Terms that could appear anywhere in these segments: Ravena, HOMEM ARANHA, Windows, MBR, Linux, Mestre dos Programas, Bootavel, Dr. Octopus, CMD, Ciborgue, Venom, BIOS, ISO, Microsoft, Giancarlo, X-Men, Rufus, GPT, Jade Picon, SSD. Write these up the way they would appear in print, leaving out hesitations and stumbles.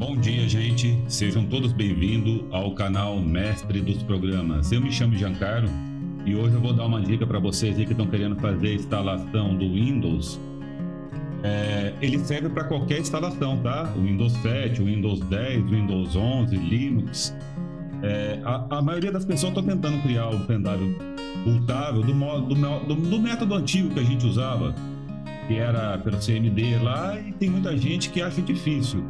Bom dia, gente, sejam todos bem-vindos ao canal Mestre dos Programas. Eu me chamo Giancarlo e hoje eu vou dar uma dica para vocês aí que estão querendo fazer a instalação do Windows. Ele serve para qualquer instalação, tá? O Windows 7, o Windows 10, o Windows 11, Linux. A maioria das pessoas estão tentando criar o pendrive bootável do método antigo que a gente usava, que era pelo CMD lá, e tem muita gente que acha difícil.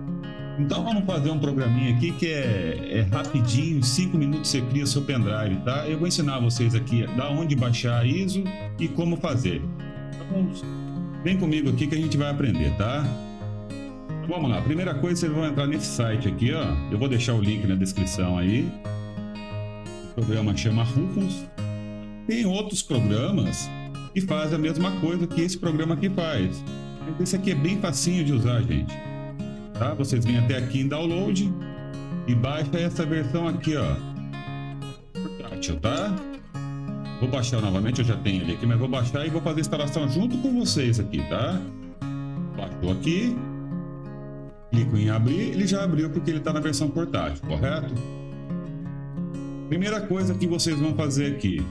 Então vamos fazer um programinha aqui que é rapidinho, em 5 minutos você cria seu pendrive, tá? Eu vou ensinar vocês aqui da onde baixar a ISO e como fazer. Então, vem comigo aqui que a gente vai aprender, tá? Então, vamos lá, a primeira coisa vocês vão entrar nesse site aqui, ó. Eu vou deixar o link na descrição aí. O programa chama Rufus. Tem outros programas que fazem a mesma coisa que esse programa aqui faz. Esse aqui é bem facinho de usar, gente. Tá? Vocês vêm até aqui em download e baixa essa versão aqui, ó, portátil, tá? Vou baixar novamente, eu já tenho ele aqui, mas vou baixar e vou fazer a instalação junto com vocês aqui, tá? Baixou aqui, clico em abrir, ele já abriu porque ele tá na versão portátil, correto? Primeira coisa que vocês vão fazer aqui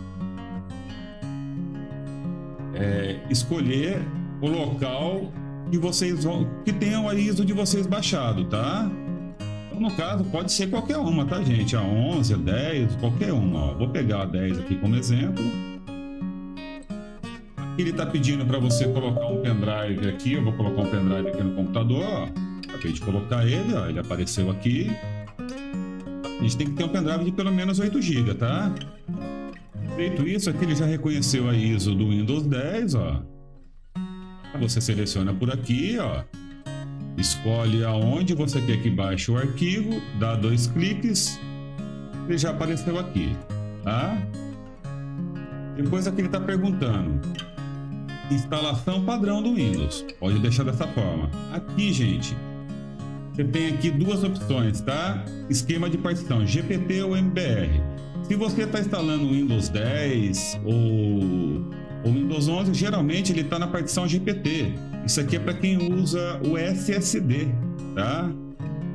é escolher o local que vocês vão, que tenham a ISO de vocês baixado, tá? Então, no caso, pode ser qualquer uma, tá, gente? A 11, a 10, qualquer uma. Ó, vou pegar a 10 aqui como exemplo. Aqui ele tá pedindo para você colocar um pendrive aqui. Eu vou colocar um pendrive aqui no computador, ó. Acabei de colocar ele, ó. Ele apareceu aqui. A gente tem que ter um pendrive de pelo menos 8 GB, tá? Feito isso, aqui ele já reconheceu a ISO do Windows 10, ó. Você seleciona por aqui, ó, escolhe aonde você quer que baixe o arquivo, dá 2 cliques, ele já apareceu aqui, tá? Depois aqui ele está perguntando, instalação padrão do Windows, pode deixar dessa forma. Aqui, gente, você tem aqui duas opções, tá? Esquema de partição, GPT ou MBR. Se você está instalando o Windows 10 ou Windows 11, geralmente ele está na partição GPT. Isso aqui é para quem usa o SSD, tá?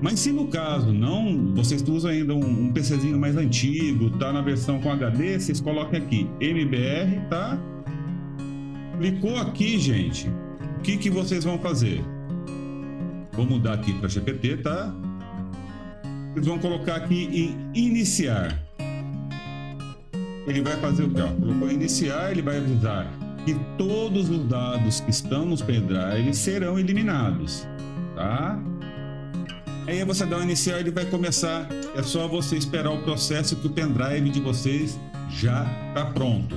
Mas se no caso não, vocês usam ainda um PCzinho mais antigo, tá na versão com HD, vocês colocam aqui MBR, tá? Clicou aqui, gente, o que vocês vão fazer? Vou mudar aqui para GPT, tá? Vocês vão colocar aqui em iniciar. Ele vai fazer o que? Colocou iniciar, ele vai avisar que todos os dados que estão nos pendrives serão eliminados, tá? Aí você dá o iniciar, ele vai começar. É só você esperar o processo que o pendrive de vocês já tá pronto,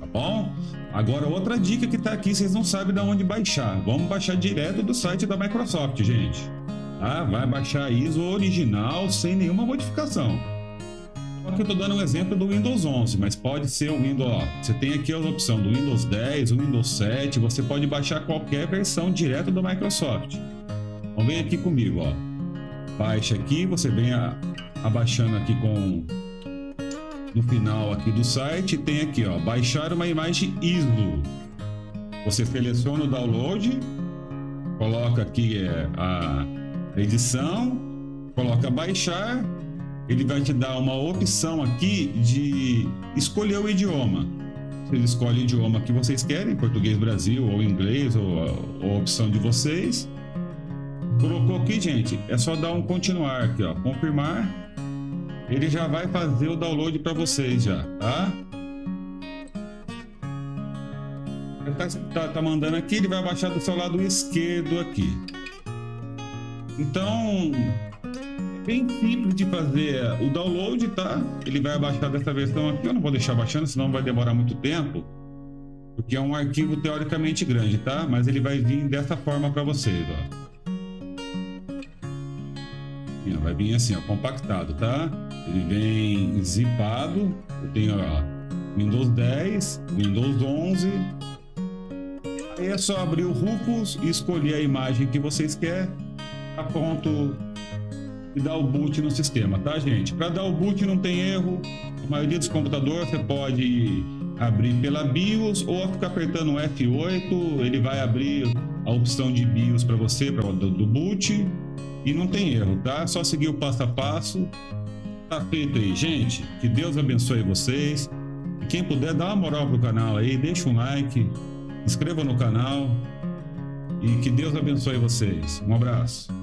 tá bom? Agora outra dica que tá aqui, vocês não sabem de onde baixar. Vamos baixar direto do site da Microsoft, gente. Ah, vai baixar a ISO original sem nenhuma modificação. Que eu estou dando um exemplo do Windows 11, mas pode ser o Windows, ó, você tem aqui a opção do Windows 10, o Windows 7, você pode baixar qualquer versão direto do Microsoft. Então vem aqui comigo, ó, baixa aqui, você vem abaixando aqui com, no final aqui do site, tem aqui, ó, baixar uma imagem ISO. Você seleciona o download, coloca aqui a edição, coloca baixar. Ele vai te dar uma opção aqui de escolher o idioma. Vocês escolhem o idioma que vocês querem, português Brasil, ou inglês, ou a opção de vocês. Colocou aqui, gente, é só dar um continuar aqui, ó, confirmar. Ele já vai fazer o download para vocês já, tá? Tá mandando aqui, ele vai baixar do seu lado esquerdo aqui. Então... bem simples de fazer o download, tá? Ele vai baixar dessa versão aqui, eu não vou deixar baixando, senão vai demorar muito tempo, porque é um arquivo teoricamente grande, tá? Mas ele vai vir dessa forma para vocês, ó. Vai vir assim, ó, compactado, tá? Ele vem zipado, eu tenho, ó, Windows 10, Windows 11. Aí é só abrir o Rufus e escolher a imagem que vocês querem, tá pronto. E dar o boot no sistema, tá, gente? Para dar o boot não tem erro. A maioria dos computadores você pode abrir pela BIOS ou ficar apertando F8, ele vai abrir a opção de BIOS para você, do boot. E não tem erro, tá? Só seguir o passo a passo. Tá feito aí, gente. Que Deus abençoe vocês. E quem puder, dá uma moral pro canal aí, deixa um like, inscreva no canal. E que Deus abençoe vocês. Um abraço.